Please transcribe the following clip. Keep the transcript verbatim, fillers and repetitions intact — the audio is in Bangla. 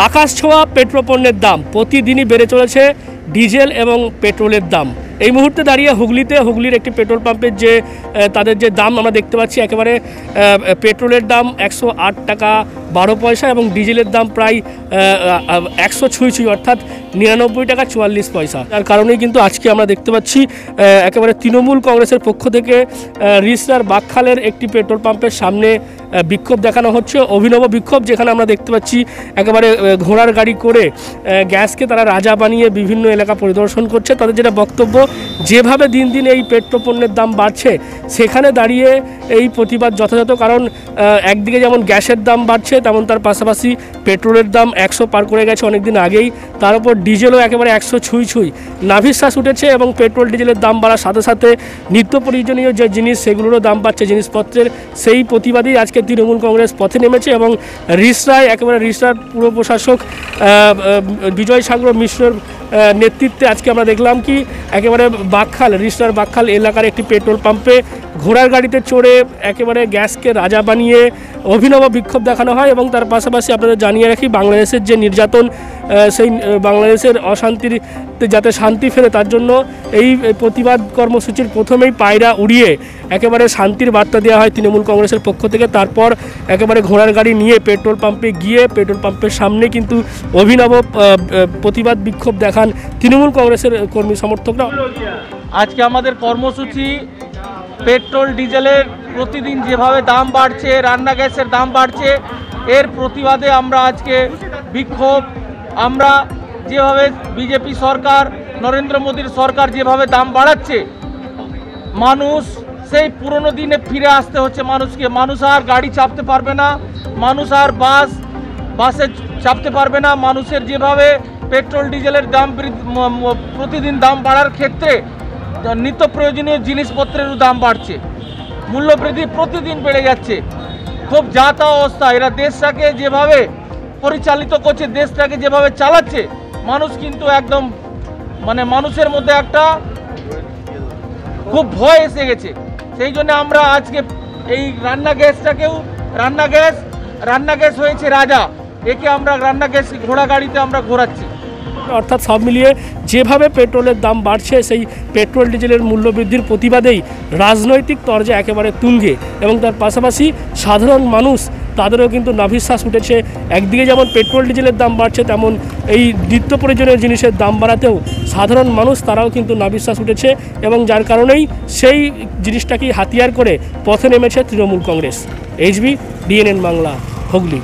आकाश छोआ पेट्रोपण्यर दाम प्रतिदिन ही बेड़े चलेছে ডিজেল এবং পেট্রোলের দাম। এই মুহূর্তে দাঁড়িয়ে হুগলিতে হুগলির একটি পেট্রোল পাম্পের যে তাদের যে দাম আমরা দেখতে পাচ্ছি একেবারে পেট্রোলের দাম একশো আট টাকা বারো পয়সা এবং ডিজেলের দাম প্রায় একশো ছুঁই ছুঁই অর্থাৎ নিরানব্বই টাকা চুয়াল্লিশ পয়সা। তার কারণেই কিন্তু আজকে আমরা দেখতে পাচ্ছি একেবারে তৃণমূল কংগ্রেসের পক্ষ থেকে রিষড়ার বাকখালের একটি পেট্রোল পাম্পের সামনে বিক্ষোভ দেখানো হচ্ছে, অভিনব বিক্ষোভ, যেখানে আমরা দেখতে পাচ্ছি একেবারে ঘোড়ার গাড়ি করে গ্যাসকে তারা রাজা বানিয়ে বিভিন্ন এলাকা পরিদর্শন করছে। তাদের যেটা বক্তব্য, যেভাবে দিন দিন এই পেট্রোপণ্যের দাম বাড়ছে সেখানে দাঁড়িয়ে এই প্রতিবাদ যথাযথ। কারণ একদিকে যেমন গ্যাসের দাম বাড়ছে তেমন তার পাশাপাশি পেট্রোলের দাম একশো পার করে গেছে অনেক দিন আগেই, তার উপর ডিজেলও একেবারে একশো ছুঁই ছুঁই নাভিশ্বাস উঠেছে এবং পেট্রোল ডিজেলের দাম বাড়ার সাথে সাথে নিত্য প্রয়োজনীয় যে জিনিস সেগুলোরও দাম বাড়ছে জিনিসপত্রের। সেই প্রতিবাদেই আজকে তৃণমূল কংগ্রেস পথে নেমেছে এবং রিষড়ায় একেবারে রিষড়ার পুর প্রশাসক বিজয় সাগর মিশ্রের নেতৃত্বে আজকে আমরা দেখলাম কি একেবারে বাকখাল রিষড়ার বাকখাল এলাকার একটি পেট্রোল পাম্পে ঘোড়ার গাড়িতে চড়ে একেবারে গ্যাসকে রাজা বানিয়ে অভিনব বিক্ষোভ দেখানো হয়। এবং তার পাশাপাশি আপনাদের জানিয়ে রাখি, বাংলাদেশের যে নির্যাতন, সেই বাংলাদেশের অশান্তির যাতে শান্তি ফেরে তার জন্য এই প্রতিবাদ কর্মসূচির প্রথমেই পায়রা উড়িয়ে একেবারে শান্তির বার্তা দেওয়া হয় তৃণমূল কংগ্রেসের পক্ষ থেকে। তারপর একেবারে ঘোড়ার গাড়ি নিয়ে পেট্রোল পাম্পে গিয়ে পেট্রোল পাম্পের সামনে কিন্তু অভিনব প্রতিবাদ বিক্ষোভ দেখান তৃণমূল কংগ্রেসের কর্মী সমর্থকরা। আজকে আমাদের কর্মসূচি পেট্রোল ডিজেলের প্রতিদিন যেভাবে দাম বাড়ছে, রান্না গ্যাসের দাম বাড়ছে, এর প্রতিবাদে আমরা আজকে বিক্ষোভ। আমরা যেভাবে বিজেপি সরকার, নরেন্দ্র মোদীর সরকার যেভাবে দাম বাড়াচ্ছে, মানুষ সেই পুরনো দিনে ফিরে আসতে হচ্ছে মানুষকে। মানুষ আর গাড়ি চাপতে পারবে না, মানুষ আর বাস বাসে চাপতে পারবে না। মানুষের যেভাবে পেট্রোল ডিজেলের দাম প্রতিদিন দাম বাড়ার ক্ষেত্রে নিত্য প্রয়োজনীয় জিনিসপত্রেরও দাম বাড়ছে, মূল্যবৃদ্ধি প্রতিদিন বেড়ে যাচ্ছে। খুব যা তা অবস্থা, এরা দেশটাকে যেভাবে পরিচালিত করছে, দেশটাকে যেভাবে চালাচ্ছে, মানুষ কিন্তু একদম মানে মানুষের মধ্যে একটা খুব ভয় এসে গেছে। সেই জন্য আমরা আজকে এই রান্না গ্যাসটাকেও রান্না গ্যাস রান্না গ্যাস হয়েছে রাজা, একে আমরা রান্না গ্যাস ঘোড়া গাড়িতে আমরা ঘোরাচ্ছি। অর্থাৎ সব মিলিয়ে যেভাবে পেট্রোলের দাম বাড়ছে সেই পেট্রোল ডিজেলের মূল্যবৃদ্ধির প্রতিবাদেই রাজনৈতিক তরজা একেবারে তুঙ্গে এবং তার পাশাপাশি সাধারণ মানুষ তাদেরও কিন্তু নাভিশ্বাস উঠেছে। একদিকে যেমন পেট্রোল ডিজেলের দাম বাড়ছে তেমন এই নিত্য প্রয়োজনীয় জিনিসের দাম বাড়াতেও সাধারণ মানুষ তারাও কিন্তু নাভিশ্বাস উঠেছে এবং যার কারণেই সেই জিনিসটাকেই হাতিয়ার করে পথে নেমেছে তৃণমূল কংগ্রেস। এইচবি ডিএনএন বাংলা হুগলি।